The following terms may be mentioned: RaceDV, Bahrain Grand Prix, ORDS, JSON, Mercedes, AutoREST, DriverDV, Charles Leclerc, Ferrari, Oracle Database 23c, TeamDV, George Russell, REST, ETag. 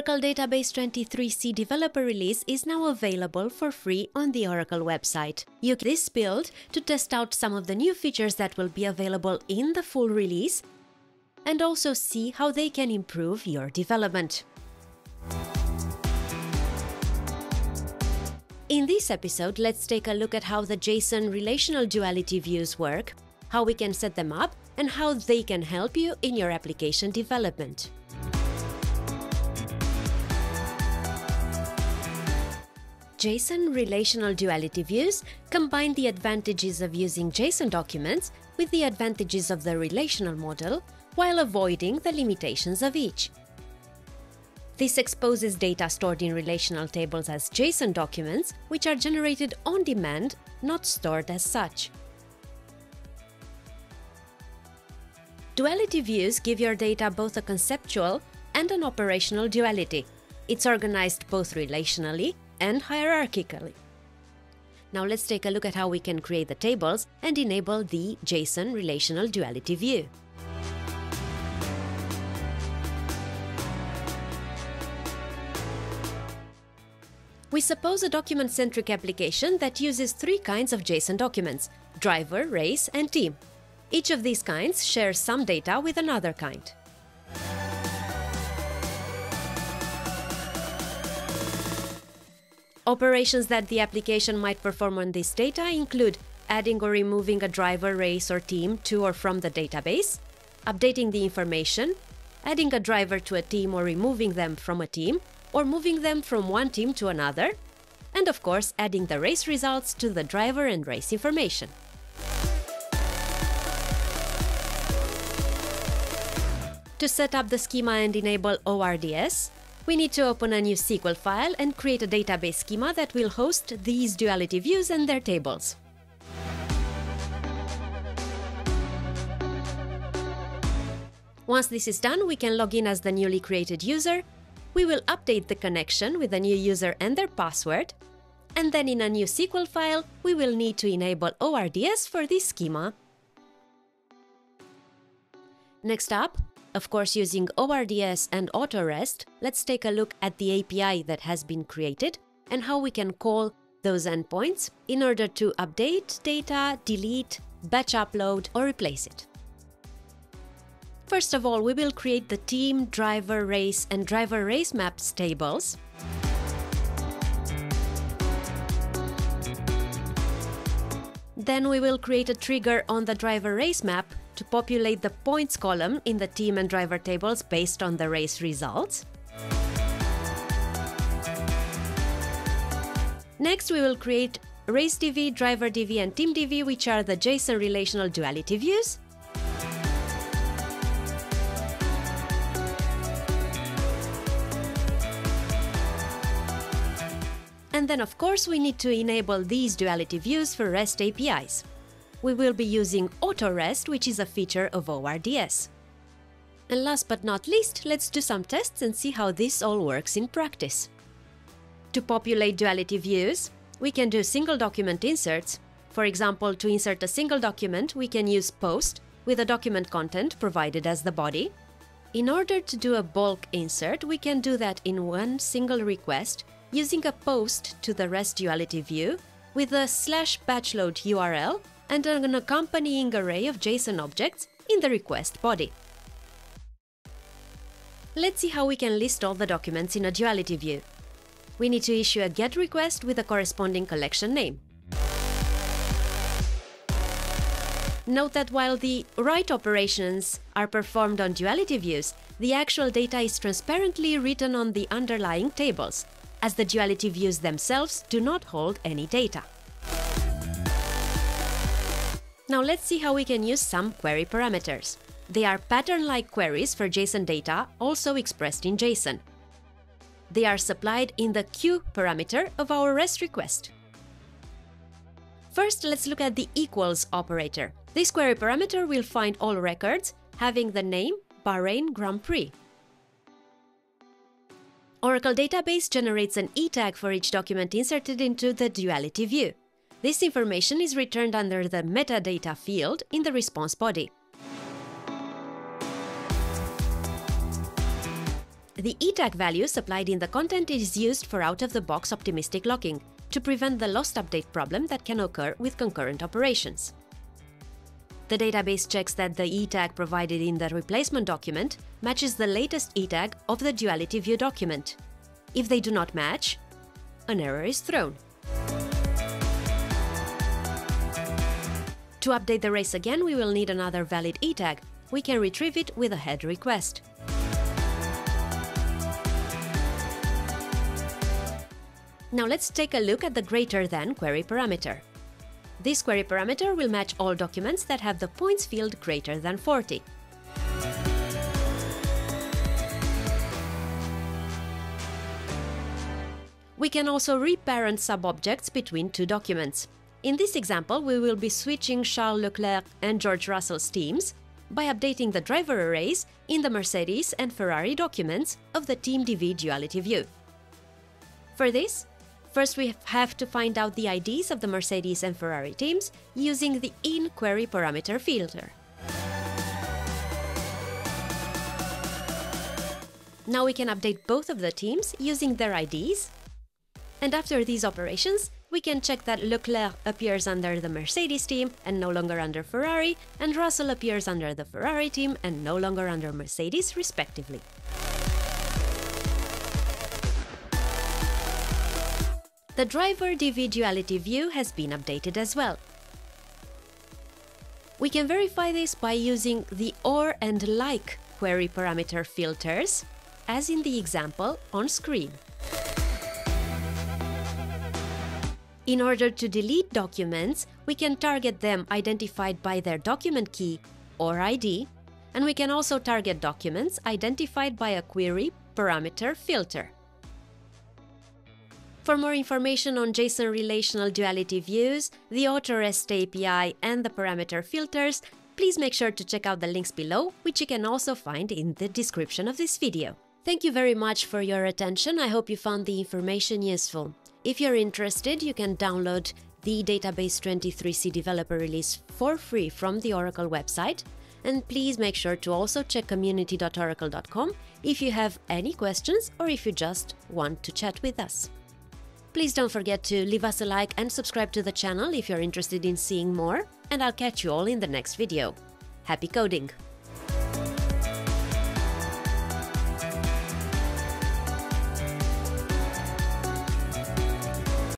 Oracle Database 23c developer release is now available for free on the Oracle website. Use this build to test out some of the new features that will be available in the full release and also see how they can improve your development. In this episode, let's take a look at how the JSON relational duality views work, how we can set them up, and how they can help you in your application development. JSON relational duality views combine the advantages of using JSON documents with the advantages of the relational model while avoiding the limitations of each. This exposes data stored in relational tables as JSON documents, which are generated on demand, not stored as such. Duality views give your data both a conceptual and an operational duality. It's organized both relationally and hierarchically. Now let's take a look at how we can create the tables and enable the JSON relational duality view. We suppose a document-centric application that uses three kinds of JSON documents: driver, race, and team. Each of these kinds shares some data with another kind. Operations that the application might perform on this data include adding or removing a driver, race, or team to or from the database, updating the information, adding a driver to a team or removing them from a team, or moving them from one team to another, and of course adding the race results to the driver and race information. To set up the schema and enable ORDS, we need to open a new SQL file and create a database schema that will host these duality views and their tables. Once this is done, we can log in as the newly created user. We will update the connection with a new user and their password, and then in a new SQL file, we will need to enable ORDS for this schema. Next up, of course using ORDS and AutoREST, let's take a look at the API that has been created and how we can call those endpoints in order to update data, delete, batch upload, or replace it. First of all, we will create the team, driver, race, and driver race maps tables. Then we will create a trigger on the driver race map to populate the points column in the team and driver tables based on the race results. Next, we will create RaceDV, DriverDV, and TeamDV, which are the JSON relational duality views. And then, of course, we need to enable these duality views for REST APIs. We will be using AutoREST, which is a feature of ORDS. And last but not least, let's do some tests and see how this all works in practice. To populate duality views, we can do single document inserts. For example, to insert a single document, we can use POST with a document content provided as the body. In order to do a bulk insert, we can do that in one single request, using a POST to the REST duality view with a /batchload URL and an accompanying array of JSON objects in the request body. Let's see how we can list all the documents in a duality view. We need to issue a GET request with a corresponding collection name. Note that while the write operations are performed on duality views, the actual data is transparently written on the underlying tables, as the duality views themselves do not hold any data. Now let's see how we can use some query parameters. They are pattern-like queries for JSON data, also expressed in JSON. They are supplied in the Q parameter of our REST request. First, let's look at the equals operator. This query parameter will find all records having the name Bahrain Grand Prix. Oracle Database generates an ETag for each document inserted into the duality view. This information is returned under the metadata field in the response body. The ETag value supplied in the content is used for out-of-the-box optimistic locking to prevent the lost update problem that can occur with concurrent operations. The database checks that the ETag provided in the replacement document matches the latest ETag of the duality view document. If they do not match, an error is thrown. To update the race again, we will need another valid ETag. We can retrieve it with a head request. Now let's take a look at the greater than query parameter. This query parameter will match all documents that have the points field greater than 40. We can also reparent subobjects between two documents. In this example, we will be switching Charles Leclerc and George Russell's teams by updating the driver arrays in the Mercedes and Ferrari documents of the TeamDV duality view. For this, first we have to find out the IDs of the Mercedes and Ferrari teams using the in query parameter filter. Now we can update both of the teams using their IDs, and after these operations, we can check that Leclerc appears under the Mercedes team and no longer under Ferrari, and Russell appears under the Ferrari team and no longer under Mercedes, respectively. The DriverDV duality view has been updated as well. We can verify this by using the OR and LIKE query parameter filters, as in the example on screen. In order to delete documents, we can target them identified by their document key or ID, and we can also target documents identified by a query parameter filter. For more information on JSON relational duality views, the AutoREST API and the parameter filters, please make sure to check out the links below, which you can also find in the description of this video. Thank you very much for your attention. I hope you found the information useful. If you're interested, you can download the Database 23c developer release for free from the Oracle website, and please make sure to also check community.oracle.com if you have any questions or if you just want to chat with us. Please don't forget to leave us a like and subscribe to the channel if you're interested in seeing more, and I'll catch you all in the next video. Happy coding!